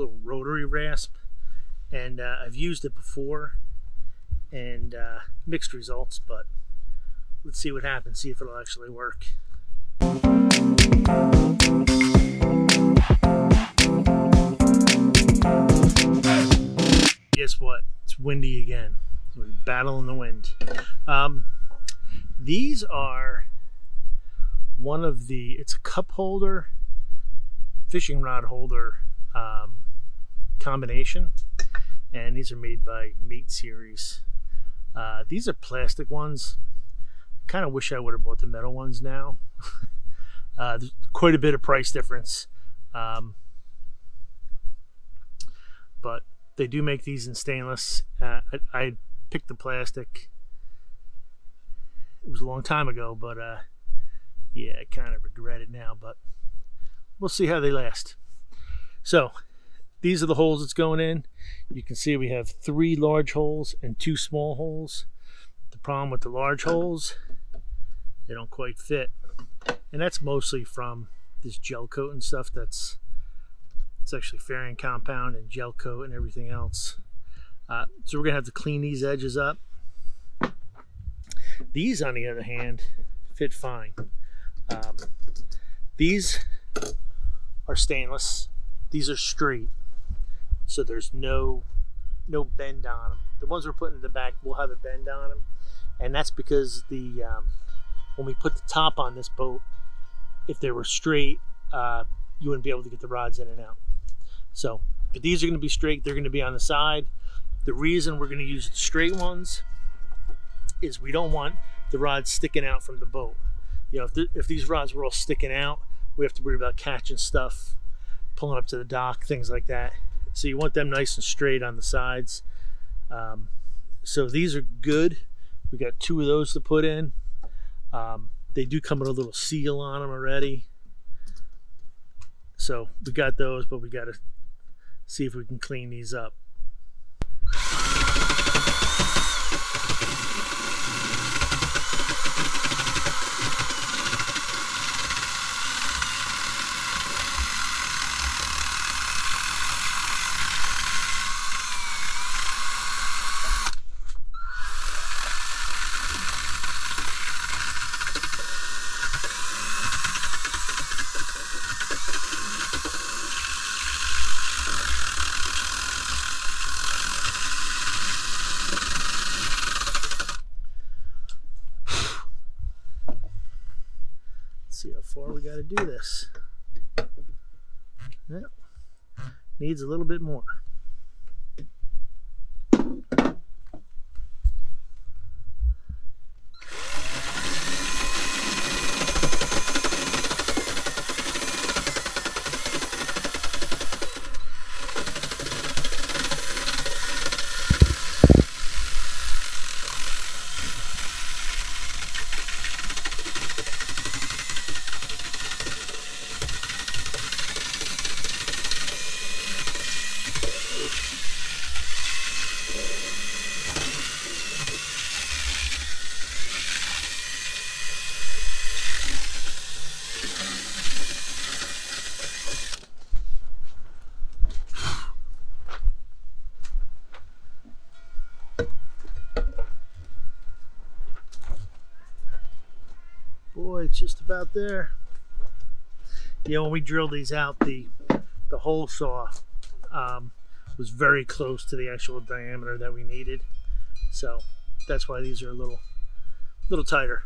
little rotary rasp, and I've used it before and mixed results, but let's see what happens, see if it'll actually work. Guess what? It's windy again. We're battling the wind. These are one of the, it's a cup holder, fishing rod holder combination, and these are made by Mate Series. These are plastic ones. Kind of wish I would have bought the metal ones now. There's quite a bit of price difference, but they do make these in stainless. I picked the plastic. It was a long time ago, but yeah, I kind of regret it now, but we'll see how they last. So these are the holes it's going in. You can see we have 3 large holes and 2 small holes. The problem with the large holes, they don't quite fit, and that's mostly from this gel coat and stuff. That's, it's actually fairing compound and gel coat and everything else. So we're gonna have to clean these edges up. These, on the other hand, fit fine. These are stainless. These are straight, so there's no bend on them. The ones we're putting in the back will have a bend on them, and that's because the when we put the top on this boat, if they were straight, you wouldn't be able to get the rods in and out. So, but these are going to be straight. They're going to be on the side. The reason we're going to use the straight ones is we don't want the rods sticking out from the boat. You know, if these rods were all sticking out, we have to worry about catching stuff, pulling up to the dock, things like that. So you want them nice and straight on the sides. So these are good. We got 2 of those to put in. They do come with a little seal on them already. So we got those, but we got to see if we can clean these up. See how far we got to do this. Well, needs a little bit more. Boy, it's just about there. You know, when we drilled these out, the hole saw was very close to the actual diameter that we needed, so that's why these are a little tighter.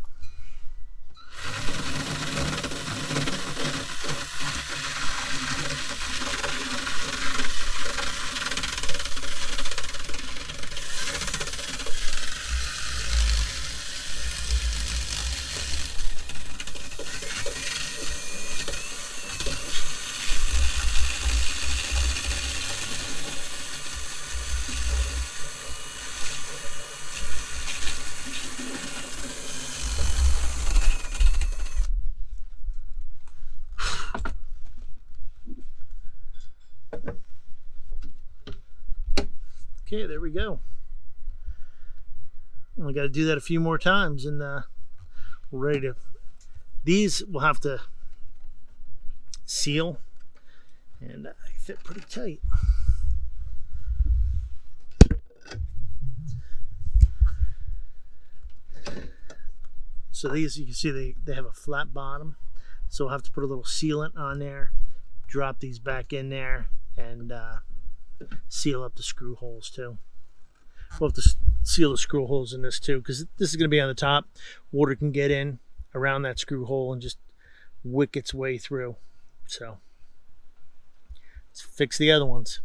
Okay, there we go. We got to do that a few more times, and we're ready to. These we'll have to seal and they fit pretty tight. So these, you can see they have a flat bottom, so we'll have to put a little sealant on there, drop these back in there, and seal up the screw holes too. We'll have to seal the screw holes in this too, because this is going to be on the top. Water can get in around that screw hole and just wick its way through. So let's fix the other ones.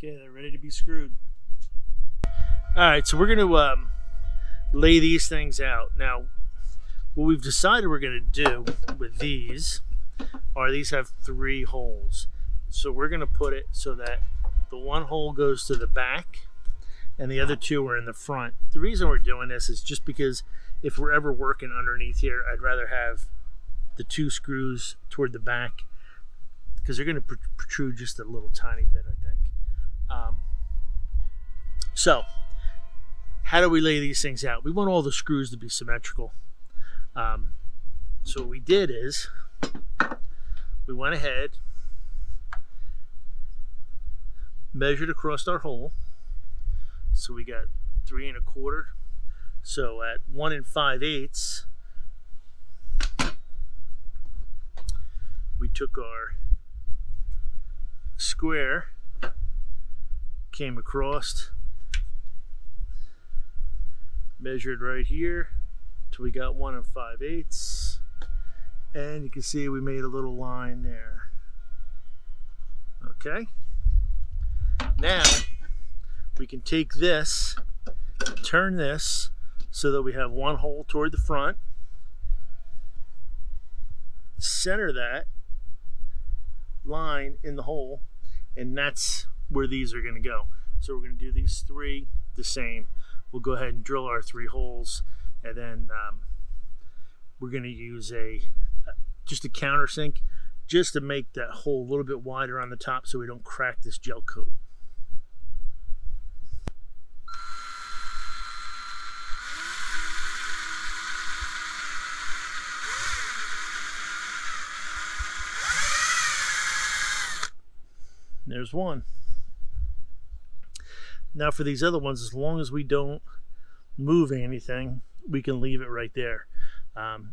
Okay, they're ready to be screwed. All right, so we're going to lay these things out. Now, what we've decided we're going to do with these are, these have 3 holes. So we're going to put it so that the one hole goes to the back and the other 2 are in the front. The reason we're doing this is just because if we're ever working underneath here, I'd rather have the 2 screws toward the back, because they're going to protrude just a little tiny bit, I think. So how do we lay these things out? We want all the screws to be symmetrical. So what we did is we went ahead, measured across our hole. So we got 3 1/4. So at 1 5/8, we took our square, came across, measured right here till we got 1 5/8, and you can see we made a little line there. Okay, now we can take this, turn this so that we have one hole toward the front, center that line in the hole, and that's where these are going to go. So we're going to do these 3 the same. We'll go ahead and drill our 3 holes, and then we're going to use just a countersink just to make that hole a little bit wider on the top so we don't crack this gel coat. There's one. Now for these other ones, as long as we don't move anything, we can leave it right there.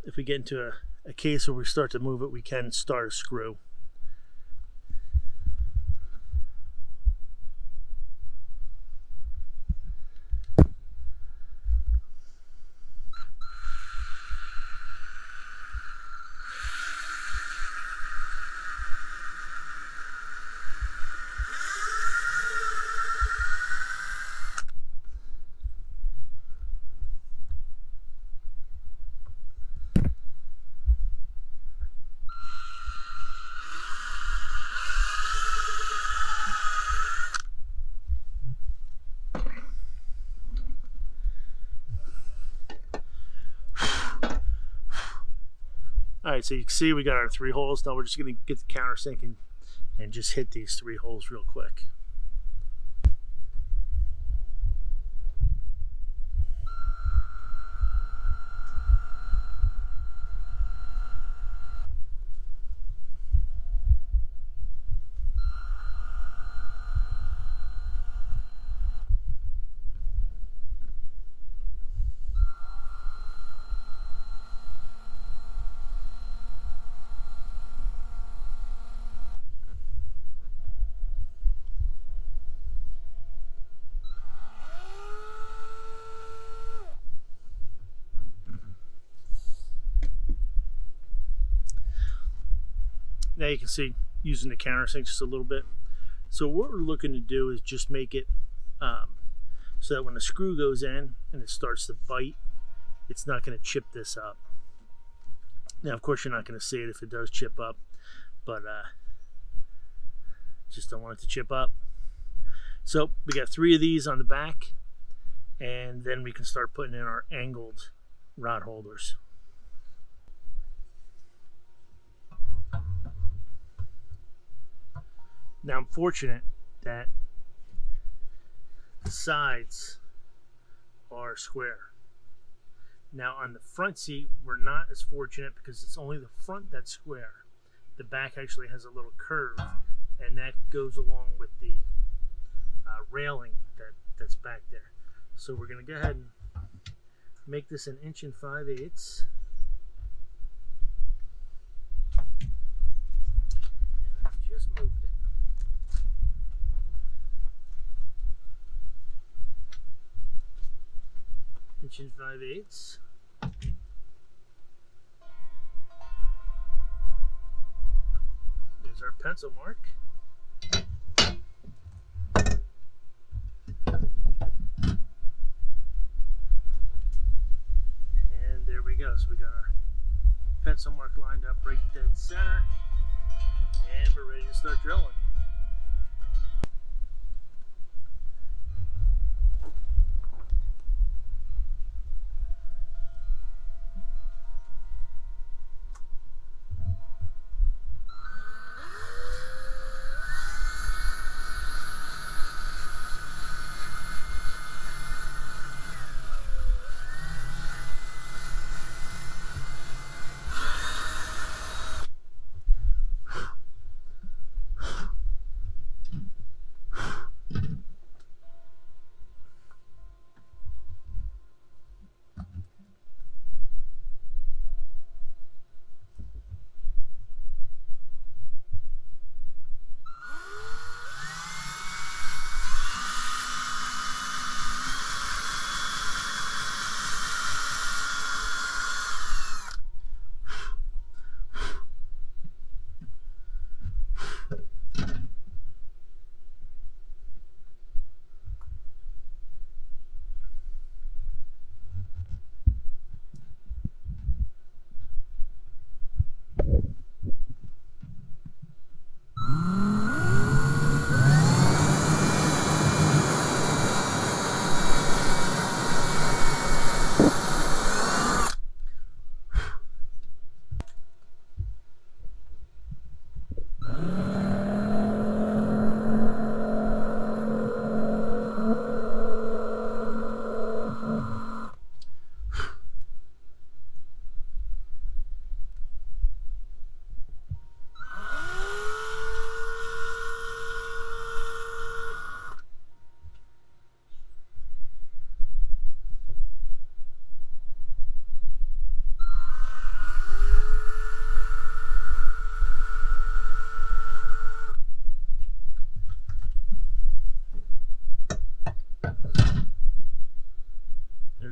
If we get into a case where we start to move it, we can start a screw. Alright, so you can see we got our 3 holes. Now we're just going to get the countersink and just hit these 3 holes real quick. Now you can see using the countersink just a little bit. So what we're looking to do is just make it so that when the screw goes in and it starts to bite, it's not going to chip this up. Now, of course, you're not going to see it if it does chip up, but just don't want it to chip up. So we got 3 of these on the back, and then we can start putting in our angled rod holders. Now, I'm fortunate that the sides are square. Now, on the front seat, we're not as fortunate because it's only the front that's square. The back actually has a little curve, and that goes along with the railing that's back there. So we're going to go ahead and make this an 1 5/8". And I just moved it. Inch and 5/8". There's our pencil mark. And there we go. So we got our pencil mark lined up right dead center. And we're ready to start drilling.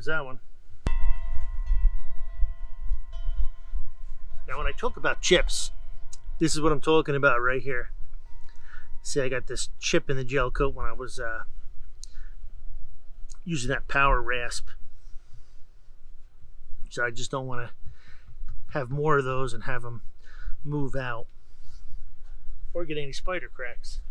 That one. Now, when I talk about chips, this is what I'm talking about right here. See, I got this chip in the gel coat when I was using that power rasp. So I just don't want to have more of those and have them move out or get any spider cracks.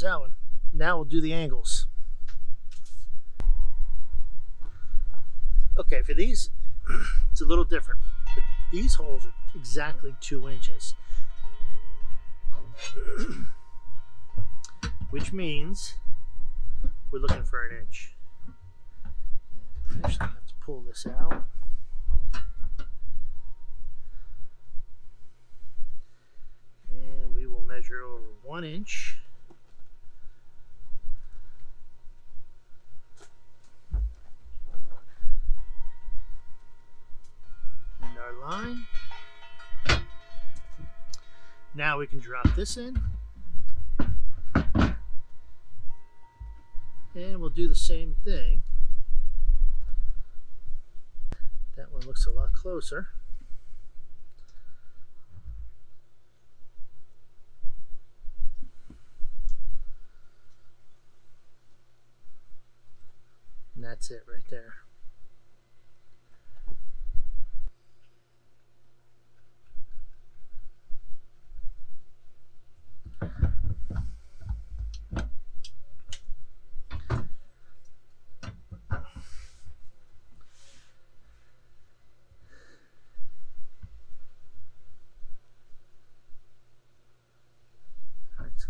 That one. Now we'll do the angles. Okay, for these, it's a little different. But these holes are exactly 2 inches, which means we're looking for an inch. And I just have to pull this out. And we will measure over 1 inch. And our line. Now we can drop this in. And we'll do the same thing. That one looks a lot closer. And that's it right there.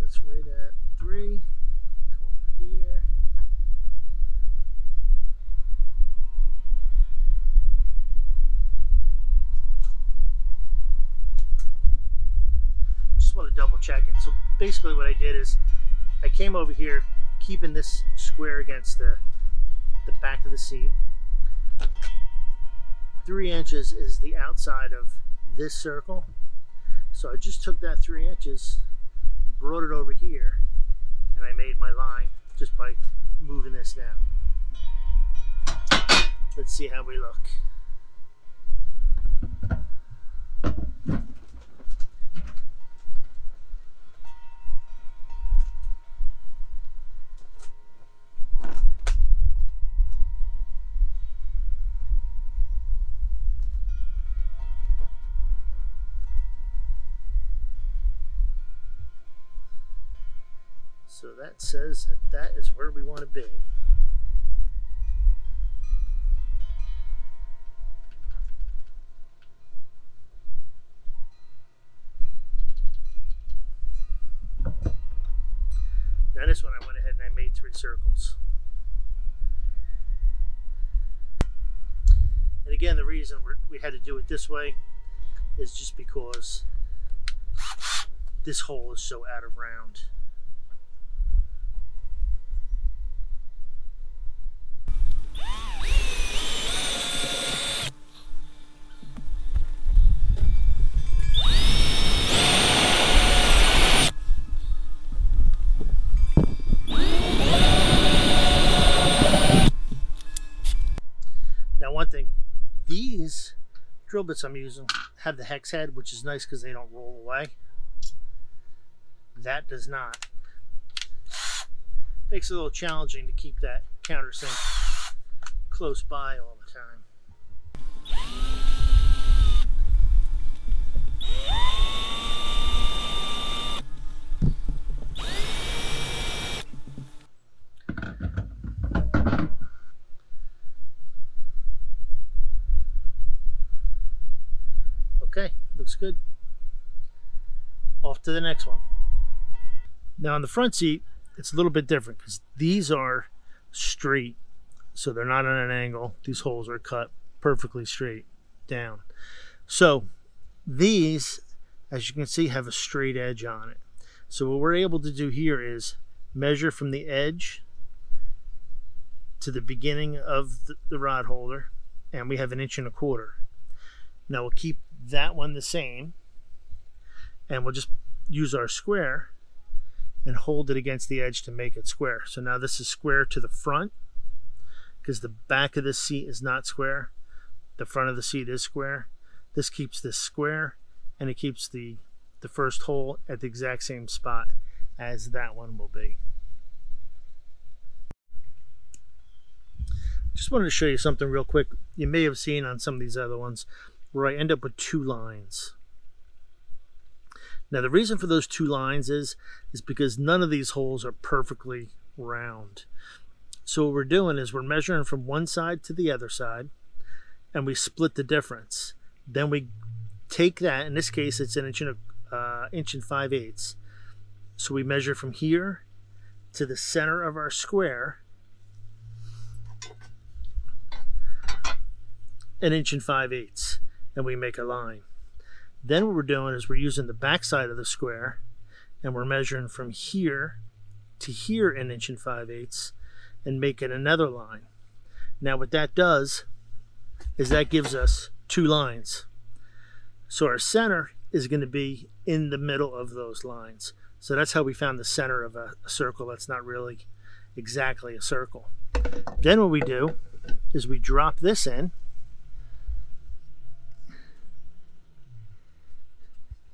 That's right at 3. Come over here. Just want to double check it. So basically what I did is I came over here keeping this square against the back of the seat. 3 inches is the outside of this circle. So I just took that 3 inches, brought it over here, and I made my line just by moving this down. Let's see how we look. So that says that is where we want to be. Now this one I went ahead and I made 3 circles. And again, the reason we had to do it this way is just because this hole is so out of round. These drill bits I'm using have the hex head, which is nice because they don't roll away. That does not. Makes it a little challenging to keep that countersink close by all the time. Okay, looks good. Off to the next one. Now on the front seat, it's a little bit different because these are straight, so they're not on an angle. These holes are cut perfectly straight down. So these, as you can see, have a straight edge on it. So what we're able to do here is measure from the edge to the beginning of the rod holder, and we have 1 1/4 inches. Now we'll keep that one the same, and we'll just use our square and hold it against the edge to make it square. So now this is square to the front because the back of the seat is not square. The front of the seat is square. This keeps this square, and it keeps the first hole at the exact same spot as that one will be. Just wanted to show you something real quick. You may have seen on some of these other ones where I end up with 2 lines. Now the reason for those 2 lines is because none of these holes are perfectly round. So what we're doing is we're measuring from one side to the other side, and we split the difference. Then we take that, in this case it's an inch and 5/8. So we measure from here to the center of our square, an inch and 5/8, and we make a line. Then what we're doing is we're using the back side of the square, and we're measuring from here to here an inch and 5/8 and making another line. Now what that does is that gives us two lines. So our center is going to be in the middle of those lines. So that's how we found the center of a circle that's not really exactly a circle. Then what we do is we drop this in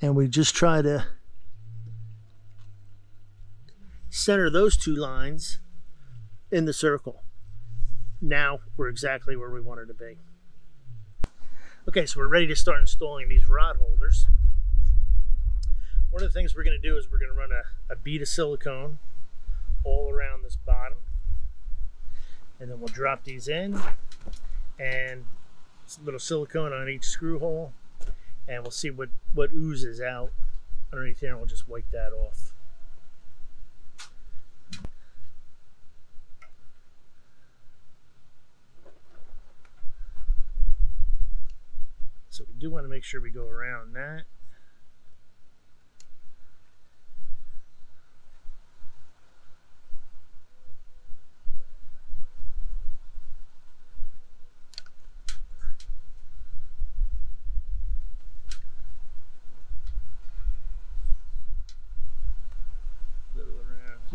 and we just try to center those two lines in the circle. Now we're exactly where we wanted to be. Okay, so we're ready to start installing these rod holders. One of the things we're going to do is we're going to run a bead of silicone all around this bottom, and then we'll drop these in, and a little silicone on each screw hole, and we'll see what oozes out underneath here, and we'll just wipe that off. So we do want to make sure we go around that.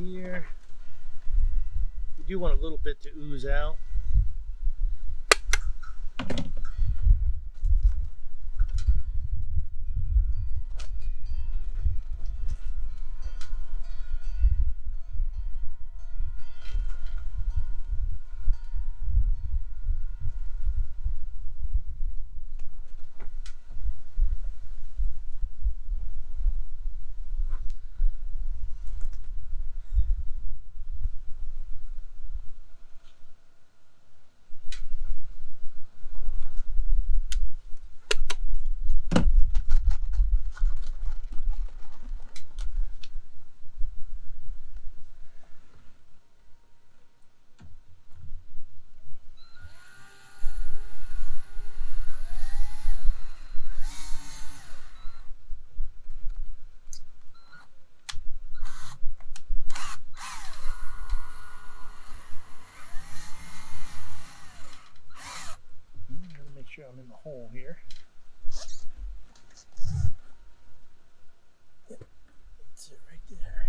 Here. You do want a little bit to ooze out. I'm in the hole here. Yep. That's it right there.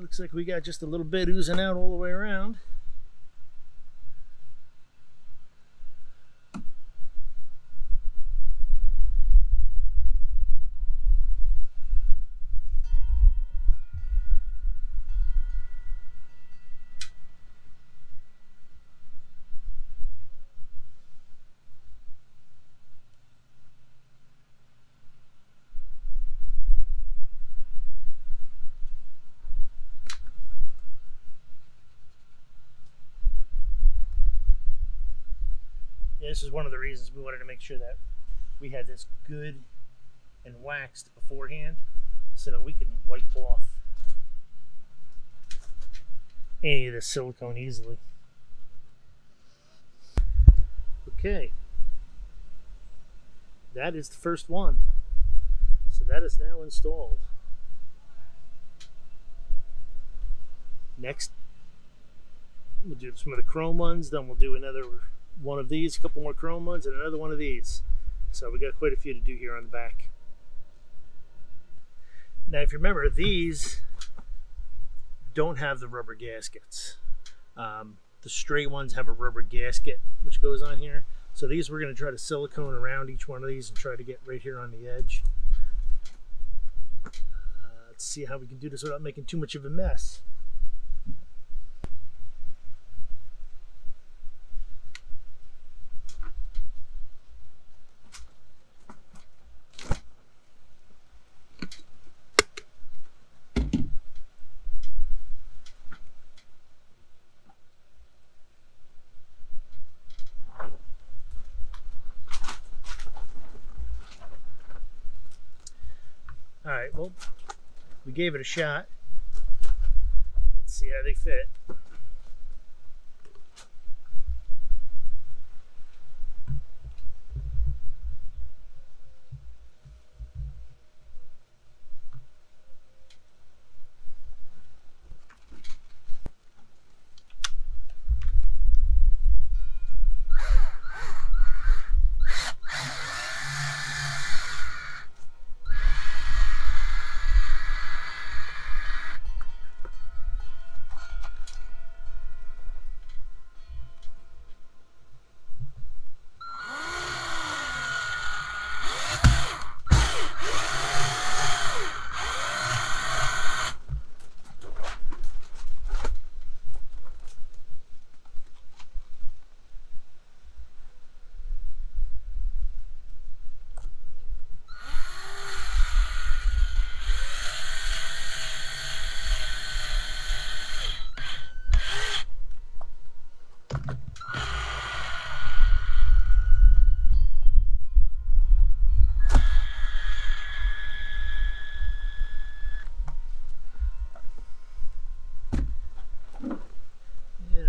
Looks like we got just a little bit oozing out all the way around. This is one of the reasons we wanted to make sure that we had this good and waxed beforehand so that we can wipe off any of the silicone easily. Okay, that is the first one. So that is now installed. Next, we'll do some of the chrome ones, then we'll do another one of these, a couple more chrome ones, and another one of these. So we got quite a few to do here on the back. Now if you remember, these don't have the rubber gaskets. The straight ones have a rubber gasket which goes on here. So these we're going to try to silicone around each one of these and try to get right here on the edge. Let's see how we can do this without making too much of a mess. All right, well, we gave it a shot. Let's see how they fit.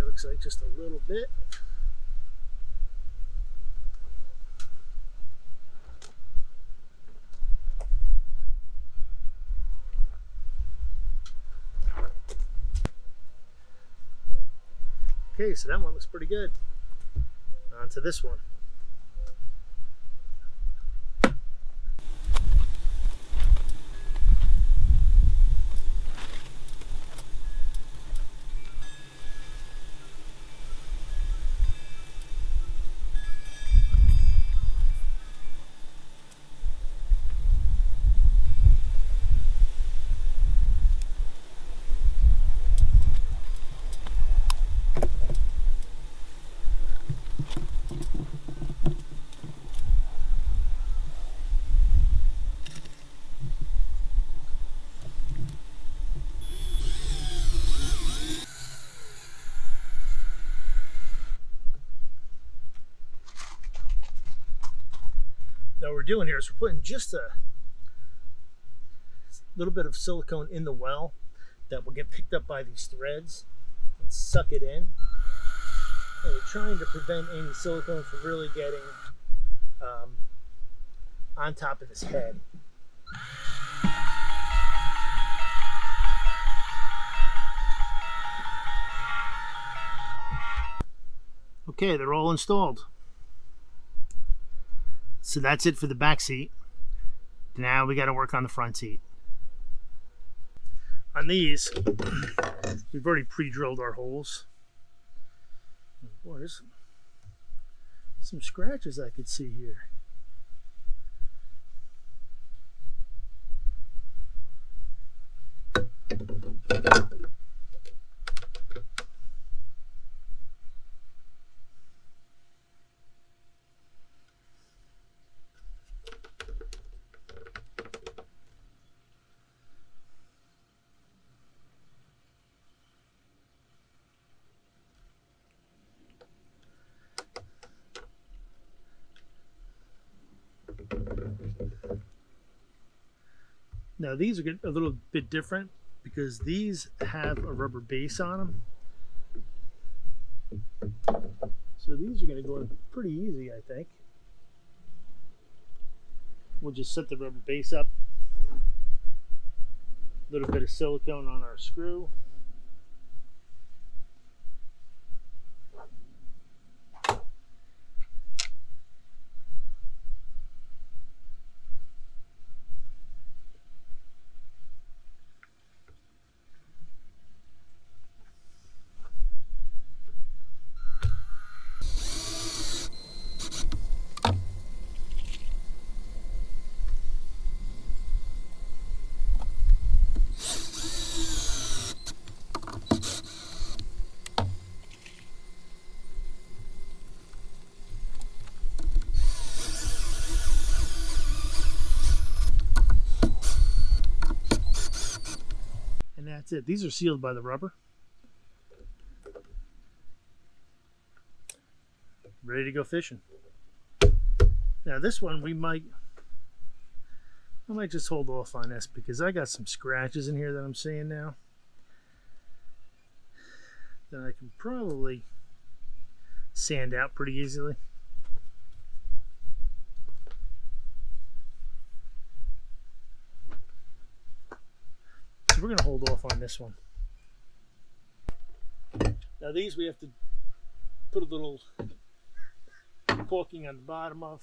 Looks like just a little bit. Okay, so that one looks pretty good. On to this one. Now what we're doing here is we're putting just a little bit of silicone in the well that will get picked up by these threads and suck it in. And we're trying to prevent any silicone from really getting on top of this head. Okay, they're all installed. So that's it for the back seat. Now we got to work on the front seat. On these, we've already pre-drilled our holes. Boy, there's some scratches I could see here. Now these are a little bit different because these have a rubber base on them. So these are going to go in pretty easy, I think. We'll just set the rubber base up. A little bit of silicone on our screw. that's it. These are sealed by the rubber. Ready to go fishing. Now this one I might just hold off on this because I got some scratches in here that I'm seeing now that I can probably sand out pretty easily. So we're going to hold off on this one. Now these we have to put a little caulking on the bottom of.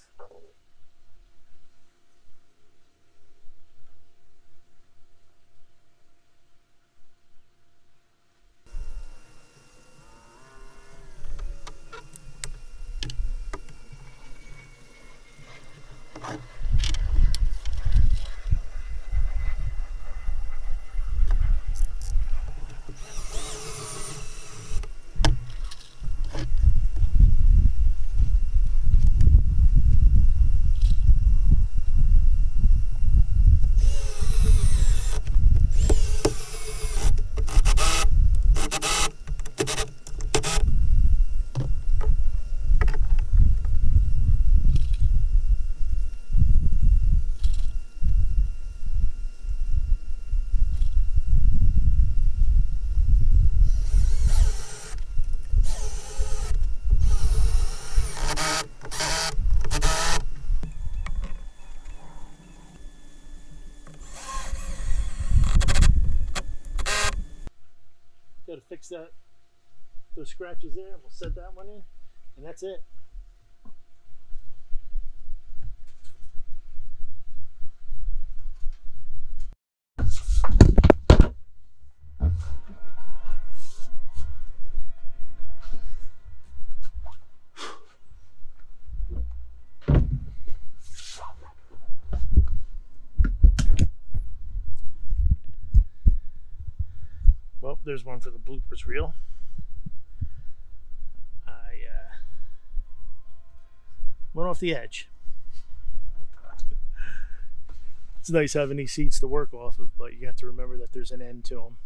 Fix that, those scratches there, we'll set that one in, and that's it. There's one for the bloopers reel. I went off the edge. It's nice having these seats to work off of, but you have to remember that there's an end to them.